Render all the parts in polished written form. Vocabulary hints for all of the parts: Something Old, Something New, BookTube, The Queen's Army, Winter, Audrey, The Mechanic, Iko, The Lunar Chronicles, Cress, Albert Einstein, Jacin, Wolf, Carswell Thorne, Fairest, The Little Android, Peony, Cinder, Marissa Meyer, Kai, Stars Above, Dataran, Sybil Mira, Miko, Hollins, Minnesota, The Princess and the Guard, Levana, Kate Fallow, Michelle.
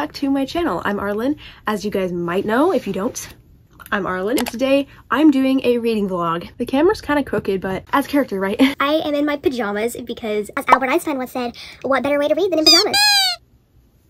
back to my channel. I'm Arlen. As you guys might know, if you don't, I'm Arlen, and today I'm doing a reading vlog. The camera's kind of crooked, but as character, right? I am in my pajamas because, as Albert Einstein once said, what better way to read than in pajamas?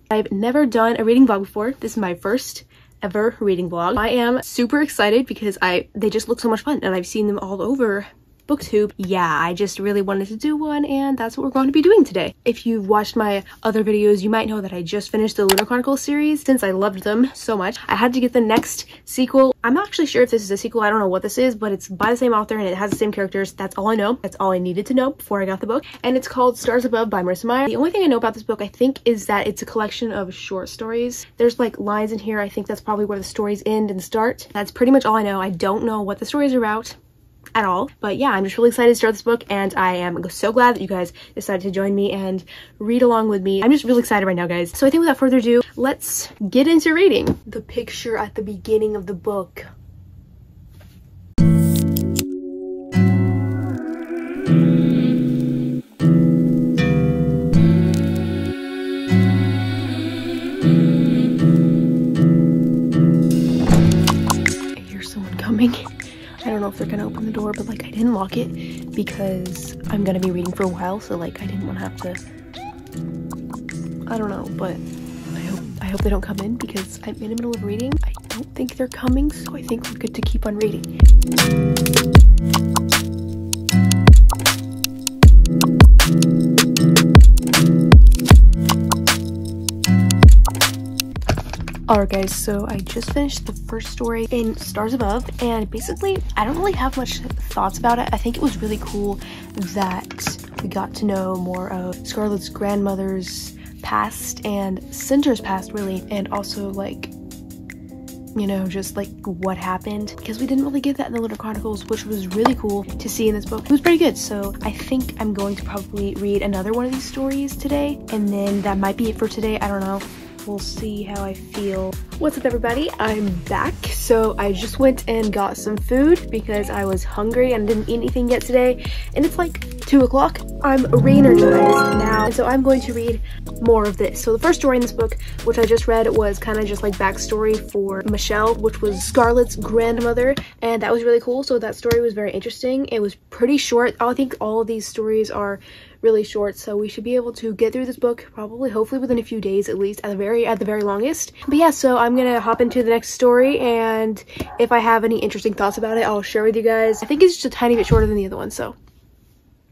I've never done a reading vlog before. This is my first ever reading vlog. I am super excited because they just look so much fun, and I've seen them all over BookTube. Yeah, I just really wanted to do one, and that's what we're going to be doing today. If you've watched my other videos, you might know that I just finished the Lunar Chronicles series. Since I loved them so much, I had to get the next sequel. I'm not actually sure if this is a sequel. I don't know what this is, but it's by the same author and it has the same characters. That's all I know. That's all I needed to know before I got the book. And it's called Stars Above by Marissa Meyer. The only thing I know about this book, I think, is that it's a collection of short stories. There's like lines in here. I think that's probably where the stories end and start. That's pretty much all I know. I don't know what the stories are about at all, but yeah, I'm just really excited to start this book, and I am so glad that you guys decided to join me and read along with me. I'm just really excited right now, guys. So I think without further ado, let's get into reading. The picture at the beginning of the book. I hear someone coming. I don't know if they're gonna open the door, but like I didn't lock it because I'm gonna be reading for a while, so like I didn't want to have to, I don't know, but I hope they don't come in because I'm in the middle of reading. I don't think they're coming, so I think we're good to keep on reading. Alright guys, so I just finished the first story in Stars Above, and basically I don't really have much thoughts about it. I think it was really cool that we got to know more of Scarlett's grandmother's past and Cinder's past, really, and also like, you know, just like what happened, because we didn't really get that in the Lunar Chronicles, which was really cool to see in this book. It was pretty good, so I think I'm going to probably read another one of these stories today, and then that might be it for today. I don't know. We'll see how I feel. What's up, everybody? I'm back. So I just went and got some food because I was hungry and didn't eat anything yet today, and it's like 2 o'clock. I'm re-energized now, and so I'm going to read more of this. So the first story in this book, which I just read, was kind of just like backstory for Michelle, which was Scarlett's grandmother, and that was really cool. So that story was very interesting. It was pretty short. I think all of these stories are really short, so we should be able to get through this book probably, hopefully within a few days at least, at the very longest. But yeah, so I'm gonna hop into the next story, and if I have any interesting thoughts about it, I'll share with you guys. I think it's just a tiny bit shorter than the other one, so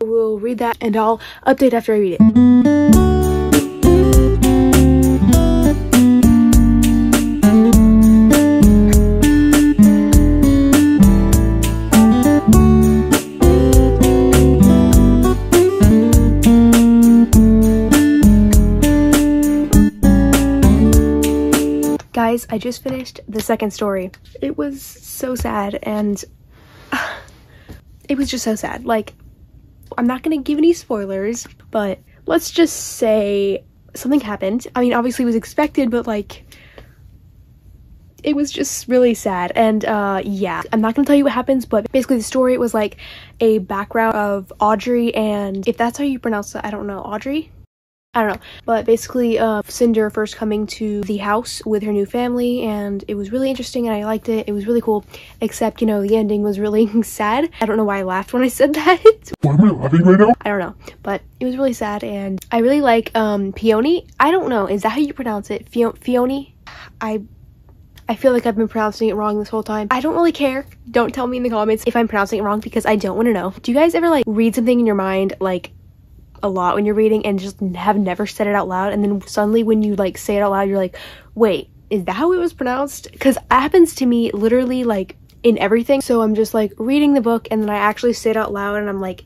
we'll read that and I'll update after I read it. I just finished the second story. It was so sad, and it was just so sad. Like, I'm not gonna give any spoilers, but let's just say something happened. I mean, obviously it was expected, but like, it was just really sad. And yeah, I'm not gonna tell you what happens, but basically the story was like a background of Audrey, and if that's how you pronounce it, I don't know, Audrey? I don't know, but basically Cinder first coming to the house with her new family, and it was really interesting and I liked it. It was really cool, except, you know, the ending was really sad. I don't know why I laughed when I said that. Why am I laughing right now? I don't know, but it was really sad, and I really like Peony. I don't know, is that how you pronounce it? Peony? I feel like I've been pronouncing it wrong this whole time. I don't really care. Don't tell me in the comments if I'm pronouncing it wrong, because I don't want to know. Do you guys ever like read something in your mind like a lot when you're reading and just have never said it out loud, and then suddenly when you like say it out loud, you're like, wait, is that how it was pronounced? Because it happens to me literally like in everything. So I'm just like reading the book, and then I actually say it out loud and I'm like,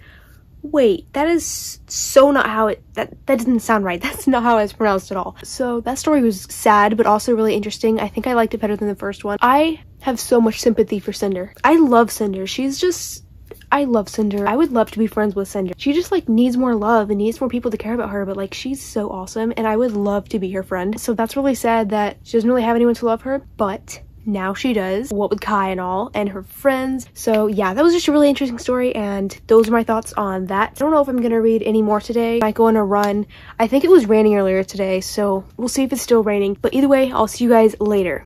wait, that is so not how it, that doesn't sound right. That's not how it's pronounced at all. So that story was sad, but also really interesting. I think I liked it better than the first one. I have so much sympathy for Cinder. I love Cinder. She's just, I love Cinder. I would love to be friends with Cinder. She just like needs more love and needs more people to care about her, but like she's so awesome and I would love to be her friend. So that's really sad that she doesn't really have anyone to love her, but Now she does, what with Kai and all, and her friends. So yeah, that was just a really interesting story, and those are my thoughts on that. I don't know if I'm gonna read any more today. I might go on a run. I think it was raining earlier today, so we'll see if it's still raining. But either way, I'll see you guys later.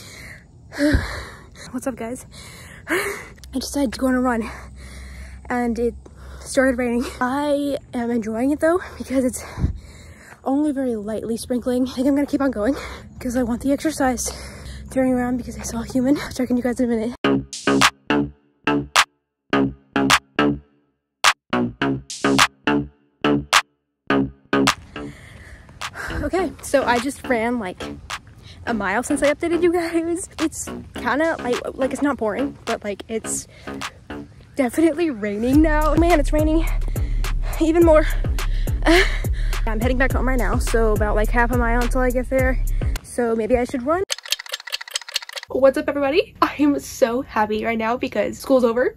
What's up, guys? I decided to go on a run, and it started raining. I am enjoying it, though, because it's only very lightly sprinkling. I think I'm gonna keep on going, because I want the exercise. Turning around because I saw a human. I'll check on you guys in a minute. Okay, so I just ran like a mile since I updated you guys. It's kind of like it's not boring, but like it's definitely raining now. Man, it's raining even more. I'm heading back home right now, so about like half a mile until I get there. So maybe I should run. What's up, everybody? I am so happy right now because school's over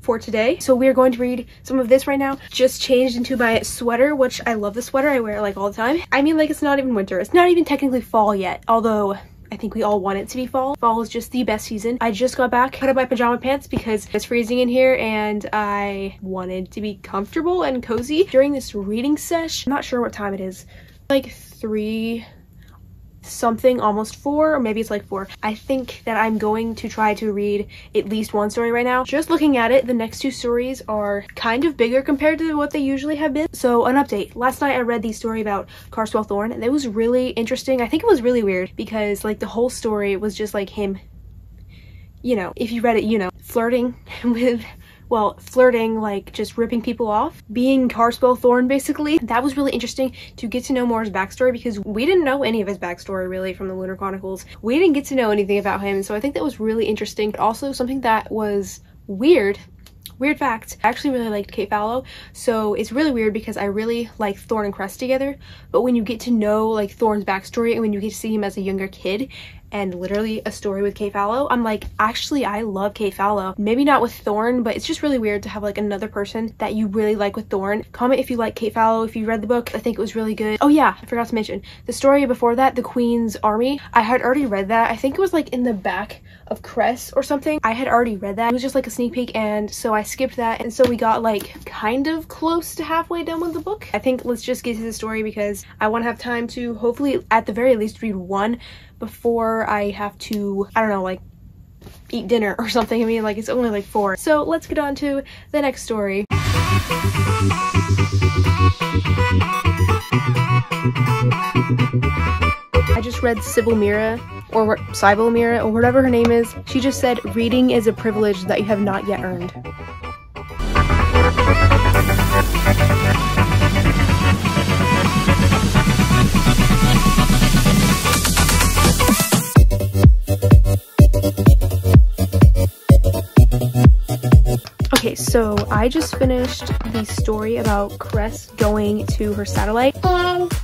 for today. So we are going to read some of this right now. Just changed into my sweater, which I love the sweater. I wear it like all the time. I mean, like, it's not even winter. It's not even technically fall yet, although I think we all want it to be fall. Fall is just the best season. I just got back, put up my pajama pants because it's freezing in here and I wanted to be comfortable and cozy during this reading sesh. I'm not sure what time it is. Like 3... something, almost 4, or maybe it's like 4. I think that I'm going to try to read at least one story right now. Just looking at it, the next two stories are kind of bigger compared to what they usually have been. So an update. Last night I read the story about Carswell Thorne, and it was really interesting. I think it was really weird because like the whole story was just like him, you know, if you read it, you know, flirting with, well, flirting, like just ripping people off, being Carswell Thorne basically. That was really interesting to get to know more his backstory because we didn't know any of his backstory really from the Lunar Chronicles. We didn't get to know anything about him, so I think that was really interesting. But also something that was weird fact, I actually really liked Kate Fallow, so it's really weird because I really like Thorne and Cress together, but when you get to know like Thorne's backstory and when you get to see him as a younger kid and literally a story with Kate Fallow, I'm like, actually I love Kate Fallow. Maybe not with Thorne, but it's just really weird to have like another person that you really like with Thorne. Comment if you like Kate Fallow, if you read the book. I think it was really good. Oh yeah, I forgot to mention the story before that, The Queen's Army. I had already read that. I think it was like in the back of Cress or something. I had already read that. It was just like a sneak peek, and so I skipped that, and so we got like kind of close to halfway done with the book. I think let's just get to the story because I want to have time to hopefully at the very least read one before I have to, I don't know, like eat dinner or something. I mean, like it's only like 4. So let's get on to the next story. I just read Sybil Mira, or whatever her name is. She just said, reading is a privilege that you have not yet earned. Okay, so I just finished the story about Cress going to her satellite. And it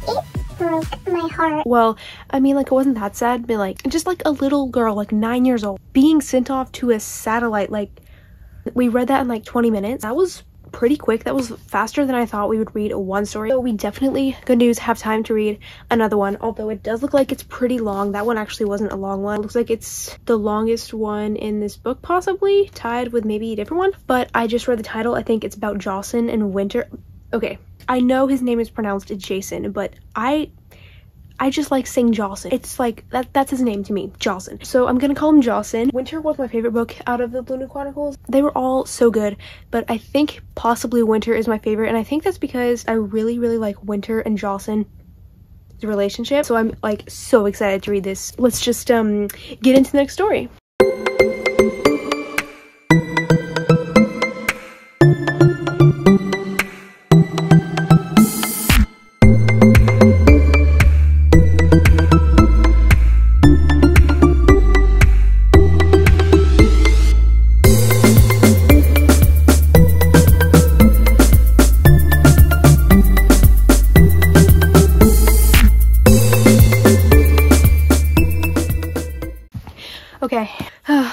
broke my heart. Well, I mean, like, it wasn't that sad, but like, just like a little girl, like 9 years old, being sent off to a satellite. Like, we read that in like 20 minutes. That was pretty quick. That was faster than I thought we would read one story. So we definitely, good news, have time to read another one, although it does look like it's pretty long. That one actually wasn't a long one. It looks like it's the longest one in this book, possibly tied with maybe a different one, but I just read the title. I think it's about Jacin and Winter. Okay, I know his name is pronounced Jacin, but I just like saying Jacin. It's like that's his name to me, Jacin. So I'm gonna call him Jacin. Winter was my favorite book out of the Lunar Chronicles. They were all so good, but I think possibly Winter is my favorite, and I think that's because I really, really like Winter and Jacin's relationship. So I'm like so excited to read this. Let's just get into the next story.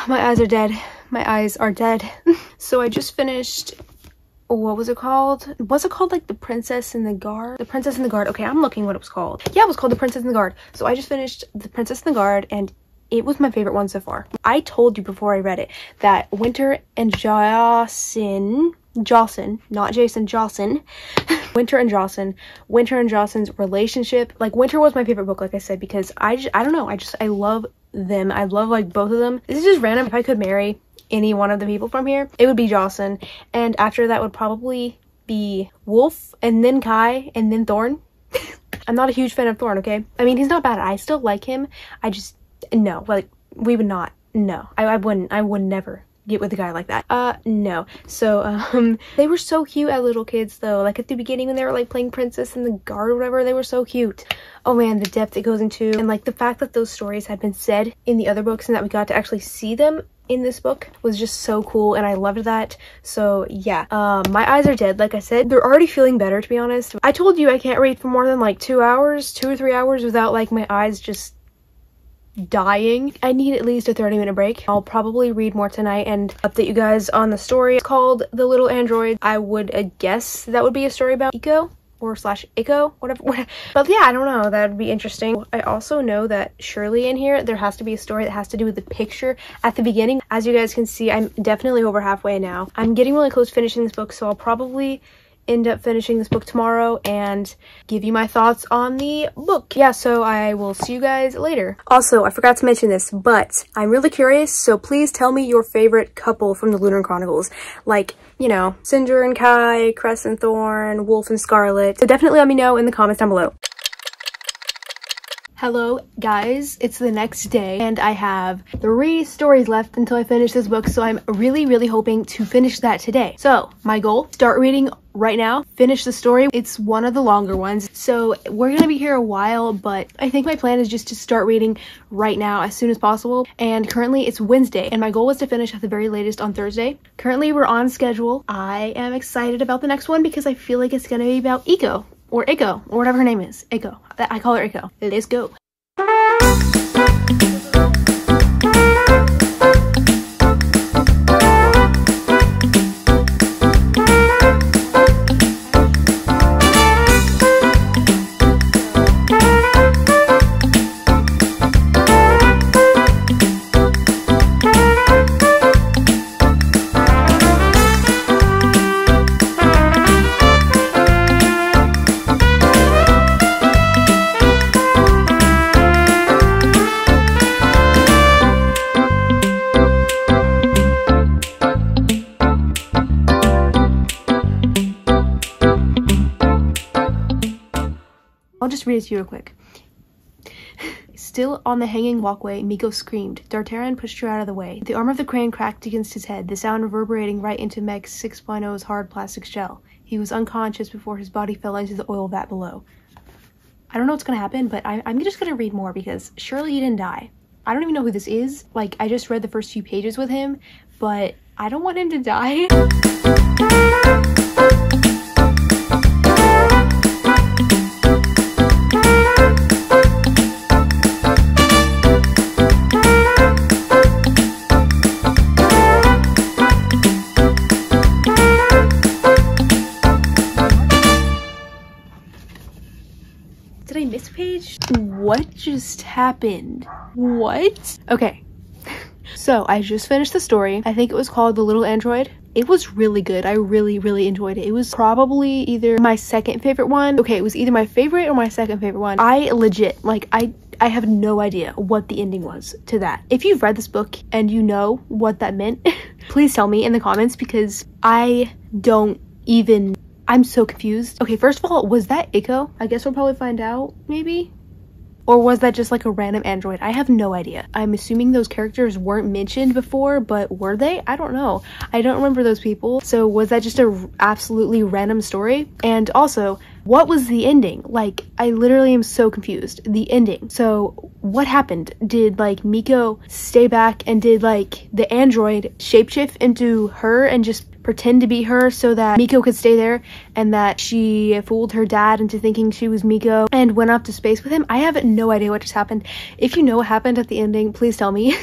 My eyes are dead. So I just finished, what was it called? Was it called like The Princess and the Guard? The Princess and the Guard. Okay, I'm looking what it was called. Yeah, it was called The Princess and the Guard. So I just finished The Princess and the Guard, and it was my favorite one so far. I told you before I read it that Winter and Jacin, Winter and Jacin's relationship, like Winter was my favorite book, like I said, because I don't know, I love them. I love like both of them. This is just random. If I could marry any one of the people from here, it would be Jacin, and after that would probably be Wolf, and then Kai, and then Thorne. I'm not a huge fan of Thorne, okay? I mean, he's not bad. I still like him. I just, no, like, we would not, no. I would never get with a guy like that. No. So, they were so cute as little kids, though. Like, at the beginning when they were, like, playing Princess and the Guard or whatever, they were so cute. Oh, man, the depth it goes into. And, like, the fact that those stories had been said in the other books and that we got to actually see them in this book was just so cool, and I loved that. So yeah, my eyes are dead, like I said. They're already feeling better, to be honest. I told you I can't read for more than like 2 hours, 2 or 3 hours, without like my eyes just dying. I need at least a 30-minute break. I'll probably read more tonight and update you guys on the story. It's called The Little Android. I would guess that would be a story about Iko or slash Iko, whatever. But yeah, I don't know, that'd be interesting. I also know that surely in here there has to be a story that has to do with the picture at the beginning. As you guys can see, I'm definitely over halfway now. I'm getting really close to finishing this book, so I'll probably end up finishing this book tomorrow and give you my thoughts on the book. Yeah, so I will see you guys later. Also, I forgot to mention this, but I'm really curious, so please tell me your favorite couple from the Lunar Chronicles. Like, you know, Cinder and Kai, Cress and Thorne, Wolf and Scarlet. So definitely let me know in the comments down below. Hello guys, it's the next day and I have 3 stories left until I finish this book, so I'm really hoping to finish that today. So my goal, start reading right now, finish the story. It's one of the longer ones, so we're gonna be here a while, but I think my plan is just to start reading right now as soon as possible. And currently it's Wednesday and my goal was to finish at the very latest on Thursday. Currently we're on schedule. I am excited about the next one because I feel like it's gonna be about Iko. Or Iko, or whatever her name is. Iko. I call her Iko. Let's go. I'll just read it to you real quick. Still on the hanging walkway, Miko screamed. Dataran pushed her out of the way. The arm of the crane cracked against his head, the sound reverberating right into Mech 6.0's hard plastic shell. He was unconscious before his body fell into the oil vat below. I don't know what's gonna happen, but I'm just gonna read more because surely he didn't die. I don't even know who this is. Like, I just read the first few pages with him, but I don't want him to die. What just happened? What? Okay. So I just finished the story. I think it was called The Little Android. It was really good. I really enjoyed it. It was probably either my second favorite one. Okay, it was either my favorite or my second favorite one. I legit, like, I have no idea what the ending was to that. If you've read this book and you know what that meant, please tell me in the comments, because I don't even, I'm so confused. Okay, first of all, was that Iko? I guess we'll probably find out, maybe? Or was that just like a random android? I have no idea. I'm assuming those characters weren't mentioned before, but were they? I don't know. I don't remember those people. So was that just a absolutely random story? And also, what was the ending? Like, I literally am so confused. The ending. So what happened? Did like Miko stay back and did like the android shapeshift into her and just pretend to be her so that Miko could stay there, and that she fooled her dad into thinking she was Miko and went off to space with him? I have no idea what just happened. If you know what happened at the ending, please tell me.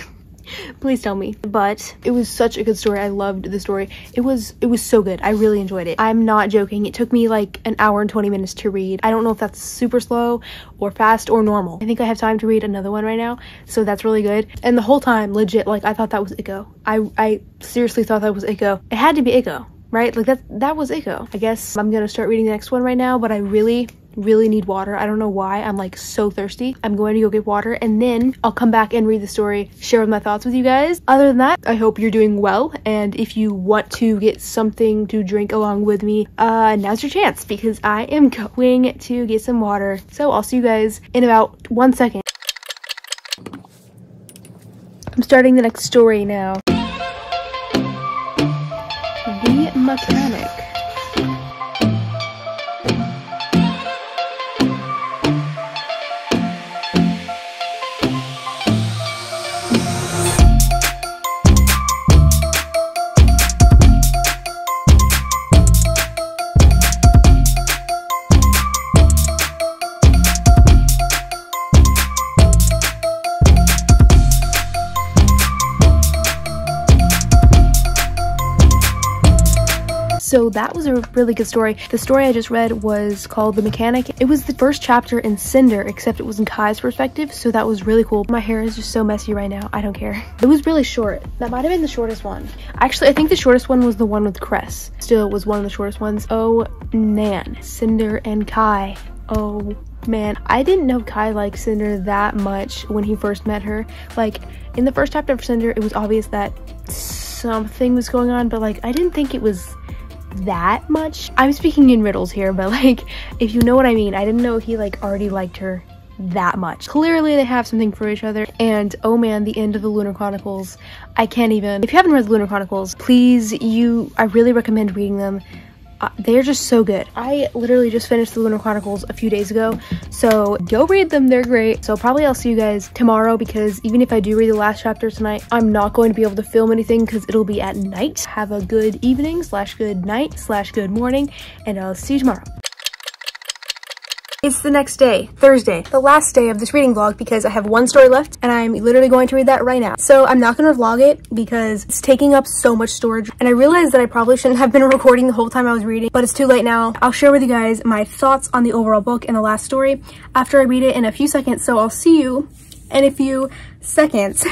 Please tell me. But it was such a good story. I loved the story. It was so good. I really enjoyed it. I'm not joking. It took me like an hour and 20 minutes to read. I don't know if that's super slow or fast or normal. I think I have time to read another one right now, so that's really good. And the whole time, legit, like, I thought that was Iko. I seriously thought that was Iko. It had to be Iko, right? Like, that was Iko. I guess I'm gonna start reading the next one right now, but I really need water. I don't know why. I'm like so thirsty. I'm going to go get water and then I'll come back and read the story, share my thoughts with you guys. Other than that, I hope you're doing well, and if you want to get something to drink along with me, now's your chance, because I am going to get some water. So I'll see you guys in about 1 second. I'm starting the next story now. The Mechanic. So that was a really good story. The story I just read was called The Mechanic. It was the first chapter in Cinder, except it was in Kai's perspective, so that was really cool. My hair is just so messy right now. I don't care. It was really short. That might have been the shortest one. Actually, I think the shortest one was the one with Cress. Still, it was one of the shortest ones. Oh, man. Cinder and Kai. Oh, man. I didn't know Kai liked Cinder that much when he first met her. Like, in the first chapter of Cinder, it was obvious that something was going on, but, like, I didn't think it was that much. I'm speaking in riddles here, but like, if you know what I mean, I didn't know he like already liked her that much. Clearly they have something for each other. And oh man, the end of the Lunar Chronicles, I can't even. If you haven't read the Lunar Chronicles, please, I really recommend reading them. They're just so good. I literally just finished the Lunar Chronicles a few days ago, so go read them. They're great. So probably I'll see you guys tomorrow, because even if I do read the last chapter tonight, I'm not going to be able to film anything because it'll be at night. Have a good evening / good night / good morning, and I'll see you tomorrow. It's the next day, Thursday, the last day of this reading vlog, because I have one story left and I'm literally going to read that right now. So I'm not going to vlog it because it's taking up so much storage, and I realized that I probably shouldn't have been recording the whole time I was reading, but it's too late now. I'll share with you guys my thoughts on the overall book and the last story after I read it in a few seconds, so I'll see you in a few seconds.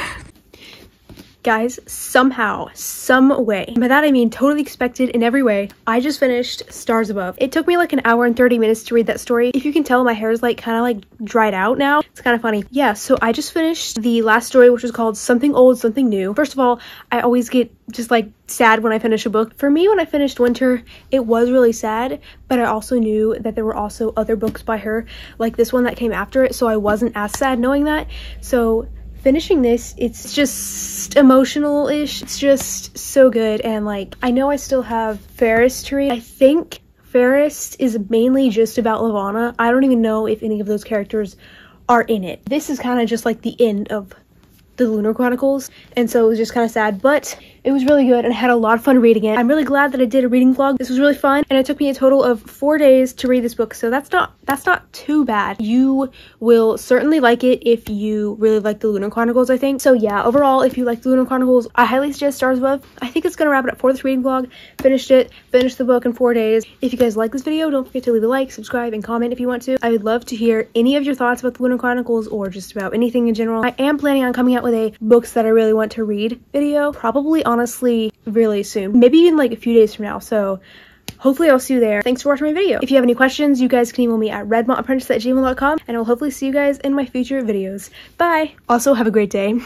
Guys, somehow, some way, by that I mean totally expected in every way, I just finished Stars Above. It took me like an hour and 30 minutes to read that story. If you can tell, my hair is like kind of like dried out now. It's kind of funny. Yeah, so I just finished the last story, which was called Something Old, Something New. First of all, I always get just like sad when I finish a book. For me, when I finished Winter, it was really sad, but I also knew that there were also other books by her, like this one that came after it, so I wasn't as sad knowing that. So finishing this, it's just emotional-ish. It's just so good. And like, I know I still have Fairest to read. I think Fairest is mainly just about Levana. I don't even know if any of those characters are in it. This is kind of just like the end of the Lunar Chronicles, and so it was just kind of sad, but it was really good and I had a lot of fun reading it. I'm really glad that I did a reading vlog. This was really fun, and it took me a total of 4 days to read this book, so that's not too bad. You will certainly like it if you really like the Lunar Chronicles, I think. So yeah, overall, if you like the Lunar Chronicles, I highly suggest Stars Above. I think it's gonna wrap it up for this reading vlog. Finished the book in 4 days. If you guys like this video, don't forget to leave a like, subscribe, and comment if you want to. I would love to hear any of your thoughts about the Lunar Chronicles or just about anything in general. I am planning on coming out with a books that I really want to read video, probably honestly really soon, maybe even like a few days from now, so hopefully I'll see you there. Thanks for watching my video. If you have any questions, you guys can email me at redmontapprentice@gmail.com, and I'll hopefully see you guys in my future videos. Bye. Also, have a great day.